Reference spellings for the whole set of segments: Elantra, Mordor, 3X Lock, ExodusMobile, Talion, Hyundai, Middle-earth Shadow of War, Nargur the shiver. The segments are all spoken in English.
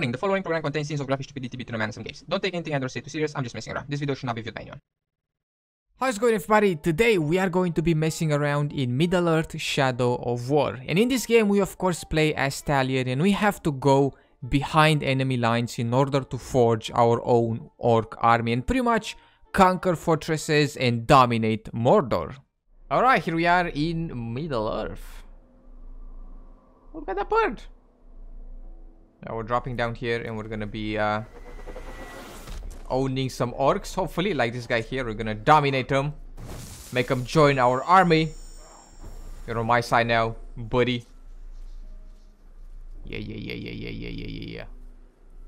Warning, the following program contains scenes of graphic stupidity between a man and some games. Don't take anything I don't say too serious, I'm just messing around. This video should not be viewed by anyone. How's it going, everybody? Today we are going to be messing around in Middle-earth Shadow of War. And in this game we of course play as Talion and we have to go behind enemy lines in order to forge our own orc army and pretty much conquer fortresses and dominate Mordor. Alright, here we are in Middle-earth. Look at that bird! Now we're dropping down here and we're gonna be owning some orcs, hopefully, like this guy here. We're gonna dominate them, make them join our army. You're on my side now, buddy. Yeah.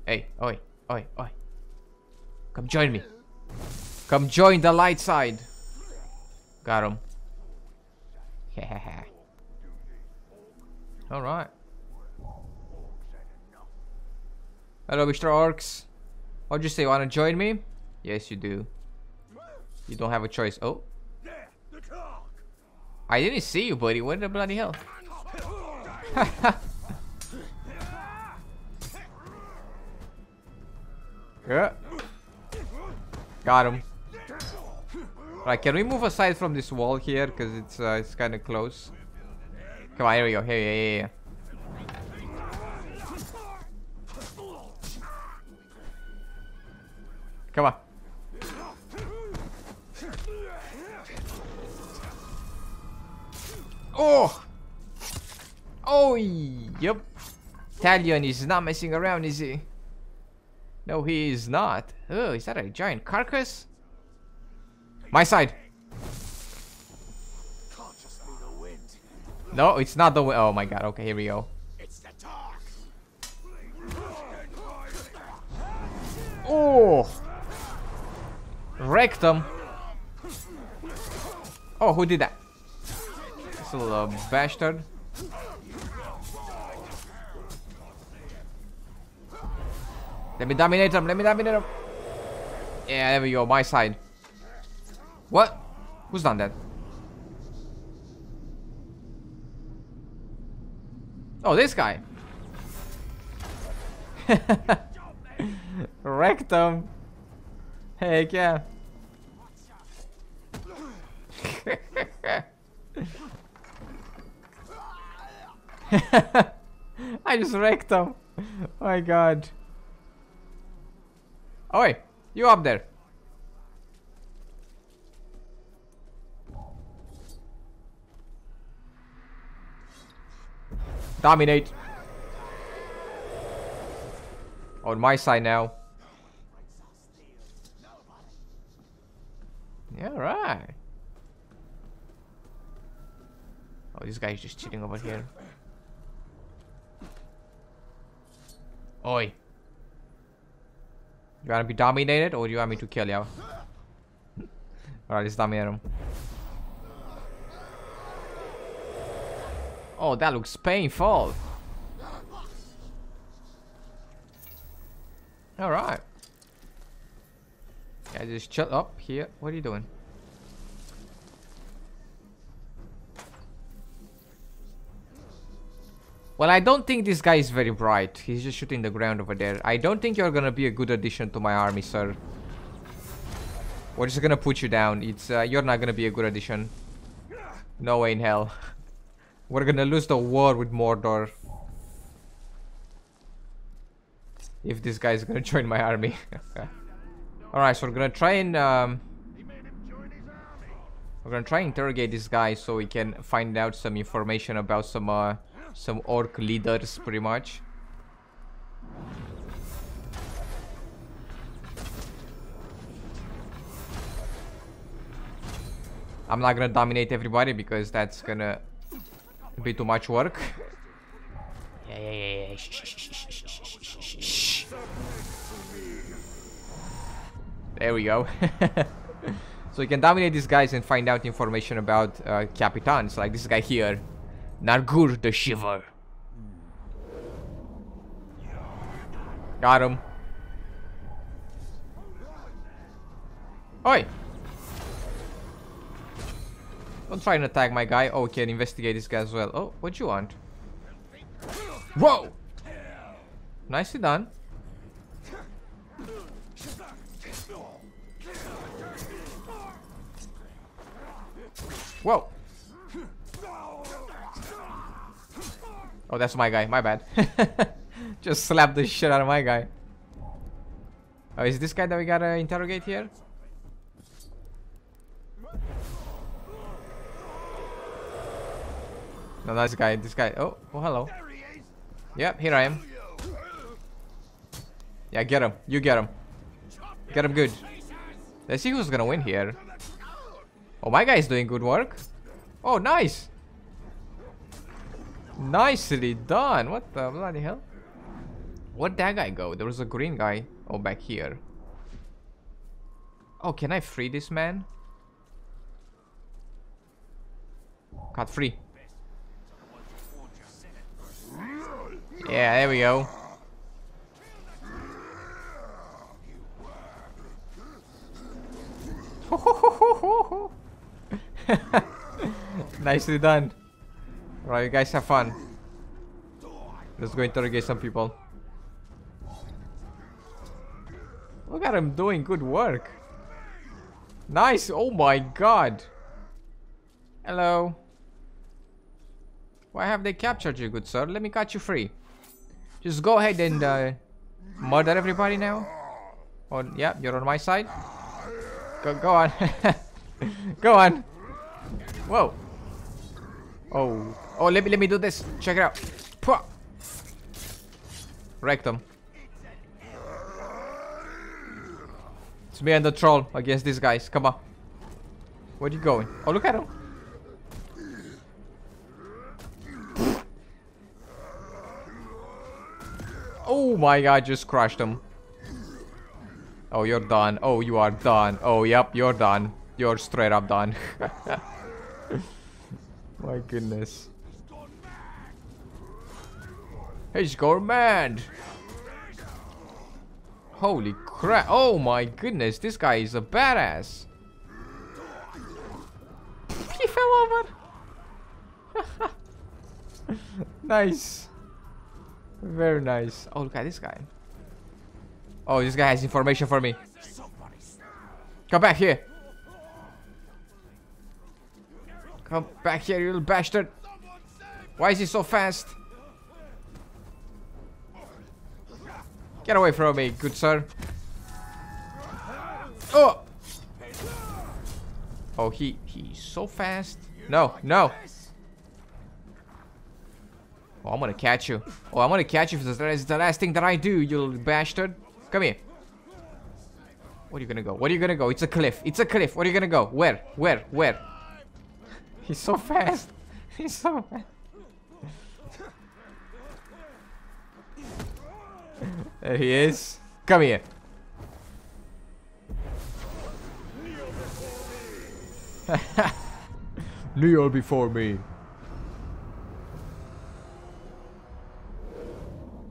Hey, oi. Come join me. Come join the light side. Got him. Yeah. Alright. Hello, Mr. Orcs. What'd you say? Wanna join me? Yes, you do. You don't have a choice. Oh. I didn't see you, buddy. What the bloody hell? Yeah. Got him. Right, can we move aside from this wall here? Because it's kind of close. Come on, here we go. Hey. Come on. Oh! Oh, yep. Talion is not messing around, is he? No, he is not. Oh, is that a giant carcass? My side. No, it's not the wind. Oh my god. Okay, here we go. Oh! Wrecked them. Oh, who did that? This little bastard. Let me dominate them. Yeah, there we go. My side. What? Who's done that? Oh, this guy. Wrecked them. Heck yeah. I just wrecked him. Oh my god. Oi, you up there. Dominate. On my side now. Yeah, right. Oh, this guy's just cheating over here. Oi. You wanna be dominated or do you want me to kill you? Alright, let's dominate him. Oh, that looks painful. Alright. I just shut up here. What are you doing? Well, I don't think this guy is very bright. He's just shooting the ground over there. I don't think you're gonna be a good addition to my army, sir. We're just gonna put you down. It's you're not gonna be a good addition. No way in hell. We're gonna lose the war with Mordor if this guy is gonna join my army. Alright, so we're gonna try and interrogate this guy so we can find out some information about some orc leaders, pretty much. I'm not gonna dominate everybody because that's gonna be too much work. Yeah. Shh. There we go. So you can dominate these guys and find out information about capitans, like this guy here, Nargur the Shiver. Got him. Oi! Don't try and attack my guy. Oh, we can investigate this guy as well. Oh, what you want? Whoa! Nicely done. Whoa. Oh, that's my guy. My bad. Just slapped the shit out of my guy. Oh, is this guy that we gotta interrogate here? No, that's guy. This guy. Oh, oh, hello. Yep, here I am. Yeah, get him. You get him. Get him good. Let's see who's gonna win here. Oh, my guy is doing good work. Oh, nice. Nicely done. What the bloody hell? Where'd that guy go? There was a green guy. Oh, back here. Oh, can I free this man? Cut free. Yeah, there we go. Nicely done. Alright, you guys have fun. Let's go interrogate some people. Look at him doing good work. Nice. Oh my god. Hello. Why have they captured you, good sir? Let me cut you free. Just go ahead and murder everybody now. Oh, yeah, you're on my side. Go on. Go on. Whoa. Oh. Oh, let me do this. Check it out. Pwah. Wrecked them. It's me and the troll against these guys. Come on. Where are you going? Oh, look at him. Oh my god, just crushed him. Oh, you're done. Oh, you are done. Oh, yep, you're done. You're straight up done. My goodness. He's gone mad. Holy crap. Oh my goodness, this guy is a badass. He fell over. Nice. Very nice. Oh, look at this guy. Oh, this guy has information for me. Come back here. Come back here, you little bastard. Why is he so fast? Get away from me, good sir. Oh! Oh, he's so fast. No, no. Oh, I'm gonna catch you. Oh, I'm gonna catch you for the last thing that I do, you little bastard. Come here. Where are you gonna go? Where are you gonna go? It's a cliff. It's a cliff. Where are you gonna go? Where? Where? Where? He's so fast. He's so fast. There he is. Come here. Kneel before me.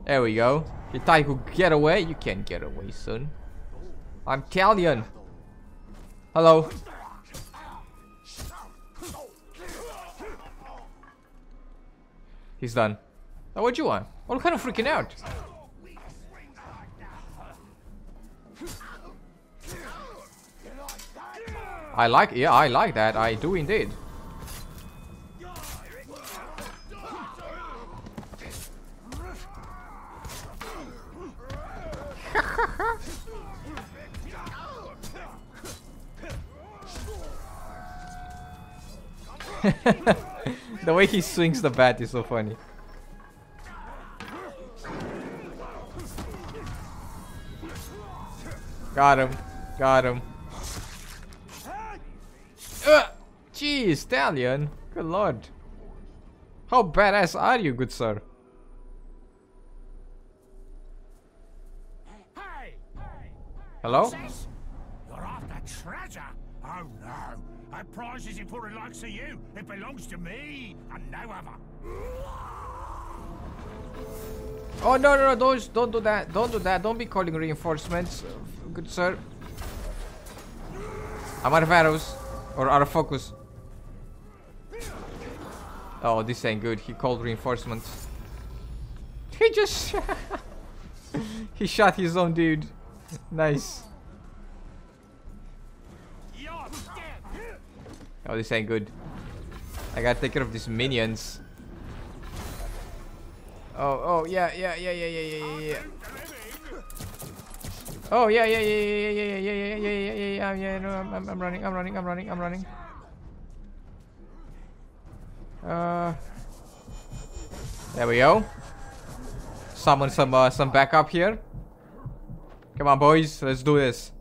There we go. You thought you could get away? You can't get away, son. I'm Talion. Hello. He's done. Now, what do you want? What kind of freaking out? I like, yeah, I like that. I do indeed. The way he swings the bat is so funny. Got him. Got him. Jeez, Talion. Good lord. How badass are you, good sir? Hello? You're after treasure? Oh no. That prize isn't for the likes of you. It belongs to me and no other. Oh no, no, no, don't do that. Don't do that. Don't be calling reinforcements. Good sir. I'm out of arrows. Or out of focus. Oh, this ain't good. He called reinforcements. He just he shot his own dude. Nice. Oh, this ain't good. I gotta take care of these minions. Oh, yeah. Oh, yeah, no, I'm running. There we go. Summon some backup here. Come on, boys, let's do this.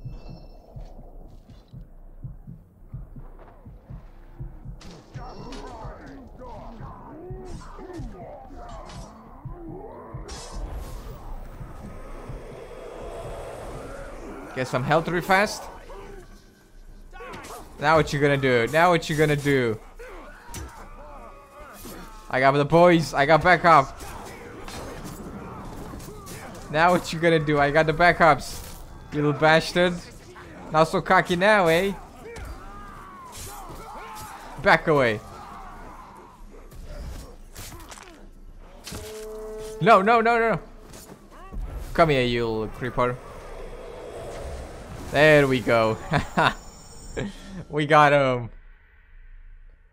Get some health really fast. Now what you gonna do? Now what you gonna do? I got the boys. I got backup. Now what you gonna do? I got the backups. Little bastard. Not so cocky now, eh? Back away. No. Come here, you little creeper. There we go. We got him.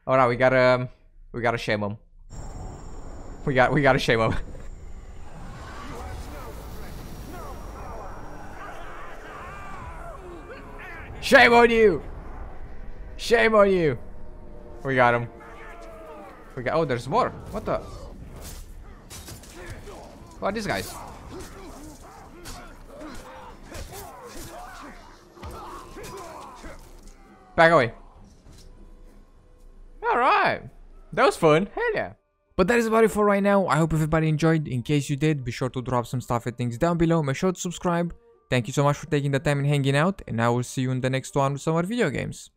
Oh no, we gotta shame him. We gotta shame him. Shame on you! Shame on you! We got him. Oh, there's more. What the? What are these guys? Back away. Alright. That was fun. Hell yeah. But that is about it for right now. I hope everybody enjoyed. In case you did, be sure to drop some stuff and things down below. Make sure to subscribe. Thank you so much for taking the time and hanging out. And I will see you in the next one with some more video games.